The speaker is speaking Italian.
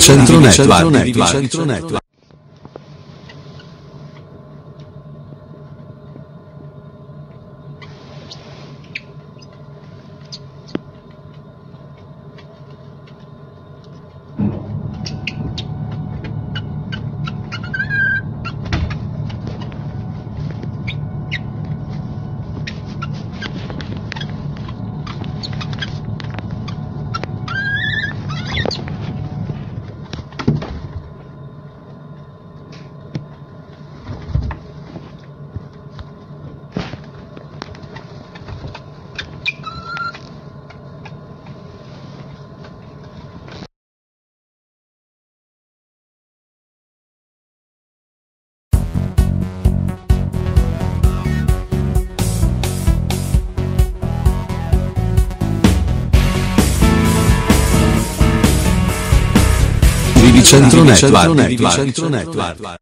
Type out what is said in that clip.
ViViCentro Network. ViViCentro Network.